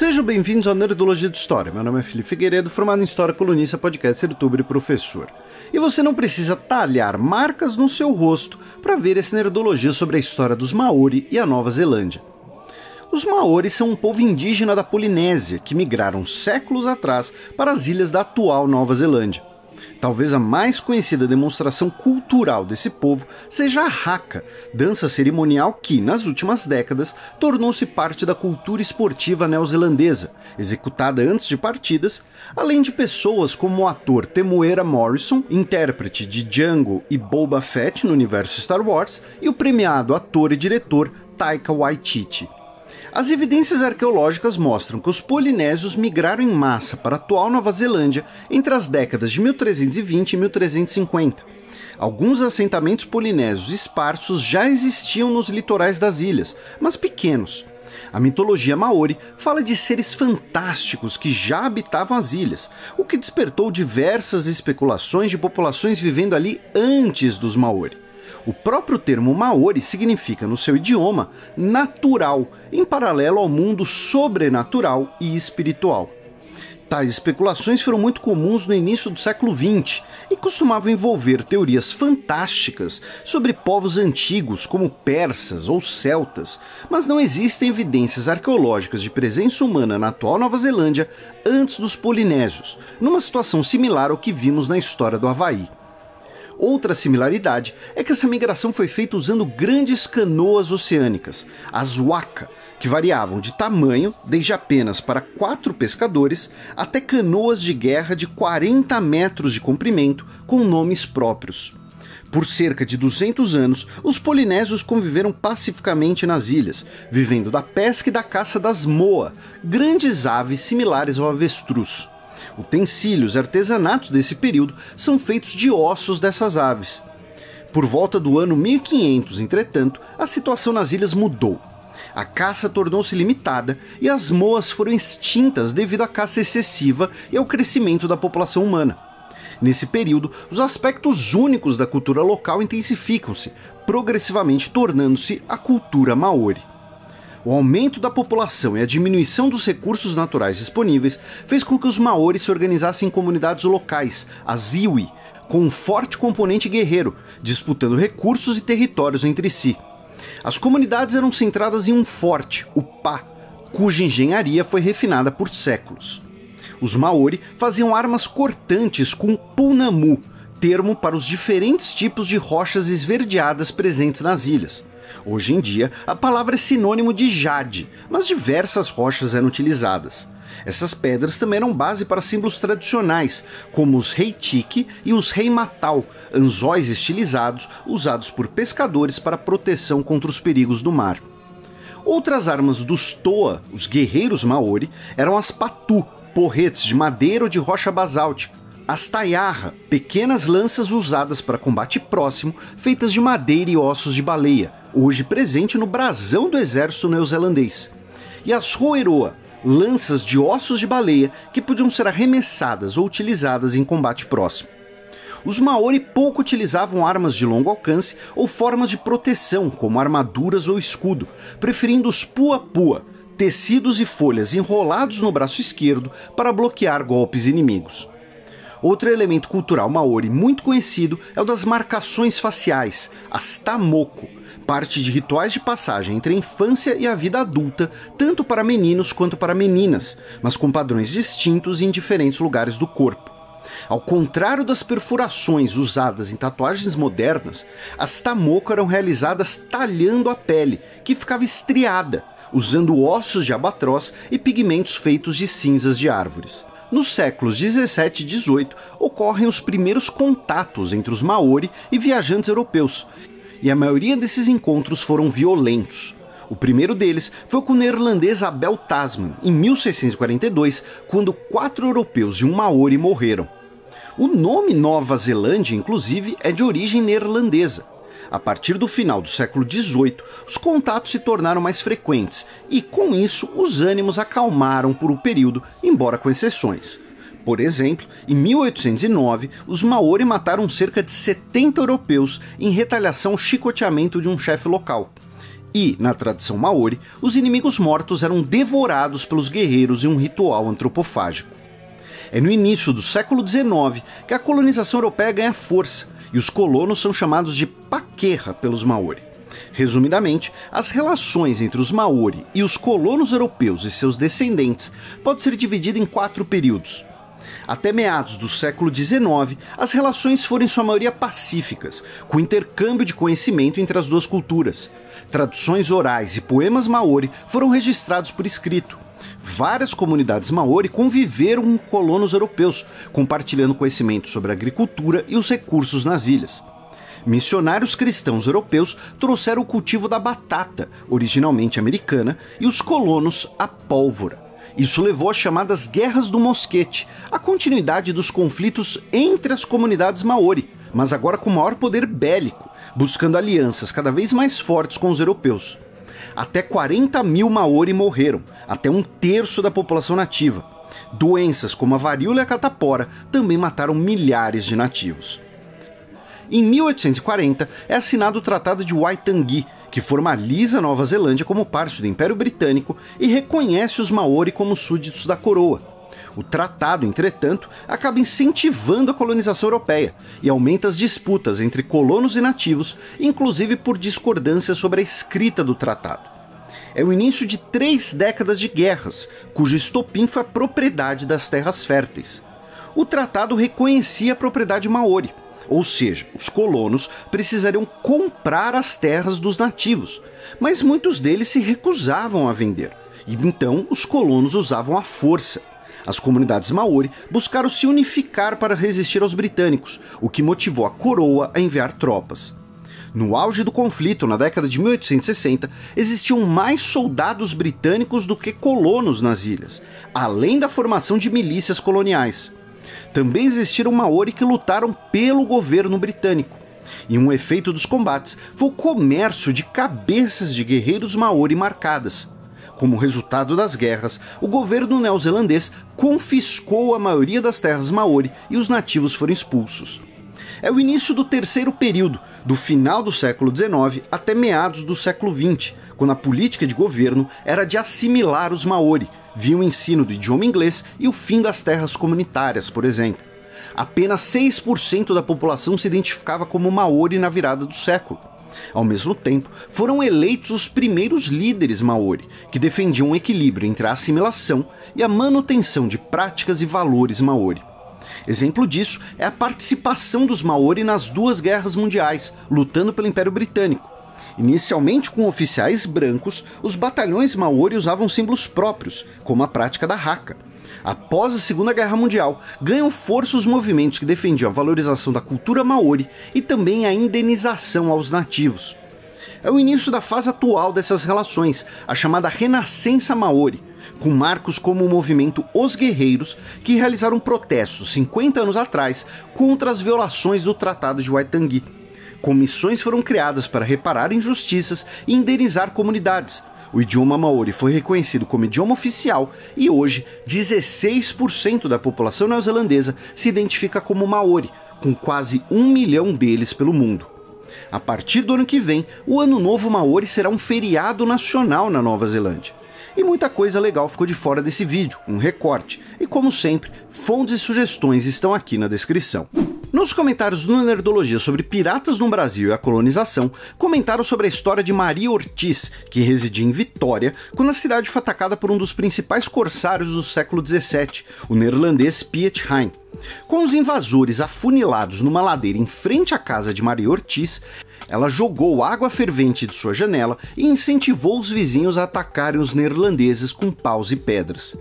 Sejam bem-vindos ao Nerdologia de História. Meu nome é Filipe Figueiredo, formado em História, colunista, podcast, youtuber e professor. E você não precisa talhar marcas no seu rosto para ver esse Nerdologia sobre a história dos Maori e a Nova Zelândia. Os Maori são um povo indígena da Polinésia que migraram séculos atrás para as ilhas da atual Nova Zelândia. Talvez a mais conhecida demonstração cultural desse povo seja a haka, dança cerimonial que, nas últimas décadas, tornou-se parte da cultura esportiva neozelandesa, executada antes de partidas, além de pessoas como o ator Temuera Morrison, intérprete de Django e Boba Fett no universo Star Wars, e o premiado ator e diretor Taika Waititi. As evidências arqueológicas mostram que os polinésios migraram em massa para a atual Nova Zelândia entre as décadas de 1320 e 1350. Alguns assentamentos polinésios esparsos já existiam nos litorais das ilhas, mas pequenos. A mitologia maori fala de seres fantásticos que já habitavam as ilhas, o que despertou diversas especulações de populações vivendo ali antes dos maori. O próprio termo Maori significa, no seu idioma, natural, em paralelo ao mundo sobrenatural e espiritual. Tais especulações foram muito comuns no início do século XX e costumavam envolver teorias fantásticas sobre povos antigos como persas ou celtas, mas não existem evidências arqueológicas de presença humana na atual Nova Zelândia antes dos polinésios, numa situação similar ao que vimos na história do Havaí. Outra similaridade é que essa migração foi feita usando grandes canoas oceânicas, as waka, que variavam de tamanho desde apenas para 4 pescadores até canoas de guerra de 40 metros de comprimento com nomes próprios. Por cerca de 200 anos, os polinésios conviveram pacificamente nas ilhas, vivendo da pesca e da caça das moa, grandes aves similares ao avestruz. Utensílios e artesanatos desse período são feitos de ossos dessas aves. Por volta do ano 1500, entretanto, a situação nas ilhas mudou. A caça tornou-se limitada e as moas foram extintas devido à caça excessiva e ao crescimento da população humana. Nesse período, os aspectos únicos da cultura local intensificam-se, progressivamente tornando-se a cultura maori. O aumento da população e a diminuição dos recursos naturais disponíveis fez com que os maori se organizassem em comunidades locais, as iwi, com um forte componente guerreiro, disputando recursos e territórios entre si. As comunidades eram centradas em um forte, o pā, cuja engenharia foi refinada por séculos. Os maori faziam armas cortantes com pounamu, termo para os diferentes tipos de rochas esverdeadas presentes nas ilhas. Hoje em dia, a palavra é sinônimo de jade, mas diversas rochas eram utilizadas. Essas pedras também eram base para símbolos tradicionais, como os hei tiki e os hei matau, anzóis estilizados usados por pescadores para proteção contra os perigos do mar. Outras armas dos Toa, os guerreiros maori, eram as patu, porretes de madeira ou de rocha basáltica, as taiaha, pequenas lanças usadas para combate próximo, feitas de madeira e ossos de baleia, hoje presente no brasão do exército neozelandês, e as Hoeroa, lanças de ossos de baleia que podiam ser arremessadas ou utilizadas em combate próximo. Os maori pouco utilizavam armas de longo alcance ou formas de proteção, como armaduras ou escudo, preferindo os pua-pua, tecidos e folhas enrolados no braço esquerdo para bloquear golpes inimigos. Outro elemento cultural maori muito conhecido é o das marcações faciais, as tamoko, parte de rituais de passagem entre a infância e a vida adulta, tanto para meninos quanto para meninas, mas com padrões distintos em diferentes lugares do corpo. Ao contrário das perfurações usadas em tatuagens modernas, as tamoko eram realizadas talhando a pele, que ficava estriada, usando ossos de albatroz e pigmentos feitos de cinzas de árvores. Nos séculos 17 e 18 ocorrem os primeiros contatos entre os maori e viajantes europeus, e a maioria desses encontros foram violentos. O primeiro deles foi com o neerlandês Abel Tasman, em 1642, quando 4 europeus e um maori morreram. O nome Nova Zelândia, inclusive, é de origem neerlandesa. A partir do final do século XVIII, os contatos se tornaram mais frequentes e, com isso, os ânimos acalmaram por um período, embora com exceções. Por exemplo, em 1809, os maori mataram cerca de 70 europeus em retaliação ao chicoteamento de um chefe local. E, na tradição maori, os inimigos mortos eram devorados pelos guerreiros em um ritual antropofágico. É no início do século XIX que a colonização europeia ganha força, e os colonos são chamados de pakeha pelos maori. Resumidamente, as relações entre os maori e os colonos europeus e seus descendentes pode ser dividida em 4 períodos. Até meados do século XIX, as relações foram em sua maioria pacíficas, com intercâmbio de conhecimento entre as duas culturas. Traduções orais e poemas maori foram registrados por escrito. Várias comunidades maori conviveram com colonos europeus, compartilhando conhecimento sobre a agricultura e os recursos nas ilhas. Missionários cristãos europeus trouxeram o cultivo da batata, originalmente americana, e os colonos a pólvora. Isso levou às chamadas Guerras do Mosquete, a continuidade dos conflitos entre as comunidades maori, mas agora com maior poder bélico, buscando alianças cada vez mais fortes com os europeus. Até 40 mil maori morreram, até 1/3 da população nativa. Doenças como a varíola e a catapora também mataram milhares de nativos. Em 1840 é assinado o Tratado de Waitangi, que formaliza a Nova Zelândia como parte do Império Britânico e reconhece os maori como súditos da coroa. O tratado, entretanto, acaba incentivando a colonização europeia e aumenta as disputas entre colonos e nativos, inclusive por discordância sobre a escrita do tratado. É o início de 3 décadas de guerras, cujo estopim foi a propriedade das terras férteis. O tratado reconhecia a propriedade maori, ou seja, os colonos precisariam comprar as terras dos nativos, mas muitos deles se recusavam a vender, e então os colonos usavam a força. As comunidades maori buscaram se unificar para resistir aos britânicos, o que motivou a coroa a enviar tropas. No auge do conflito, na década de 1860, existiam mais soldados britânicos do que colonos nas ilhas, além da formação de milícias coloniais. Também existiram maori que lutaram pelo governo britânico, e um efeito dos combates foi o comércio de cabeças de guerreiros maori marcadas. Como resultado das guerras, o governo neozelandês confiscou a maioria das terras maori e os nativos foram expulsos. É o início do terceiro período, do final do século XIX até meados do século XX, quando a política de governo era de assimilar os maori, via o ensino do idioma inglês e o fim das terras comunitárias, por exemplo. Apenas 6% da população se identificava como maori na virada do século. Ao mesmo tempo, foram eleitos os primeiros líderes maori, que defendiam um equilíbrio entre a assimilação e a manutenção de práticas e valores maori. Exemplo disso é a participação dos maori nas 2 guerras mundiais, lutando pelo Império Britânico. Inicialmente com oficiais brancos, os batalhões maori usavam símbolos próprios, como a prática da haka. Após a Segunda Guerra Mundial, ganham força os movimentos que defendiam a valorização da cultura maori e também a indenização aos nativos. É o início da fase atual dessas relações, a chamada Renascença Maori, com marcos como o movimento Os Guerreiros, que realizaram protestos 50 anos atrás contra as violações do Tratado de Waitangi. Comissões foram criadas para reparar injustiças e indenizar comunidades. O idioma maori foi reconhecido como idioma oficial e hoje 16% da população neozelandesa se identifica como maori, com quase 1 milhão deles pelo mundo. A partir do ano que vem, o Ano Novo Maori será um feriado nacional na Nova Zelândia. E muita coisa legal ficou de fora desse vídeo, um recorte. E como sempre, fontes e sugestões estão aqui na descrição. Nos comentários do Nerdologia sobre piratas no Brasil e a colonização, comentaram sobre a história de Maria Ortiz, que residia em Vitória, quando a cidade foi atacada por um dos principais corsários do século XVII, o neerlandês Piet Hein. Com os invasores afunilados numa ladeira em frente à casa de Maria Ortiz, ela jogou água fervente de sua janela e incentivou os vizinhos a atacarem os neerlandeses com paus e pedras.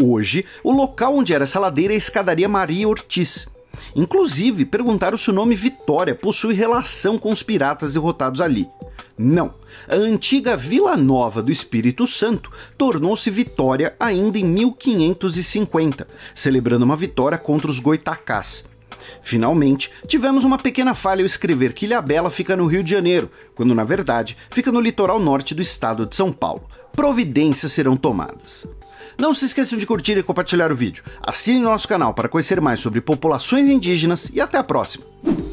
Hoje, o local onde era essa ladeira é a escadaria Maria Ortiz. Inclusive, perguntaram se o nome Vitória possui relação com os piratas derrotados ali. Não. A antiga Vila Nova do Espírito Santo tornou-se Vitória ainda em 1550, celebrando uma vitória contra os Goitacás. Finalmente, tivemos uma pequena falha ao escrever que Ilhabela fica no Rio de Janeiro, quando na verdade fica no litoral norte do estado de São Paulo. Providências serão tomadas. Não se esqueçam de curtir e compartilhar o vídeo. Assine nosso canal para conhecer mais sobre populações indígenas e até a próxima!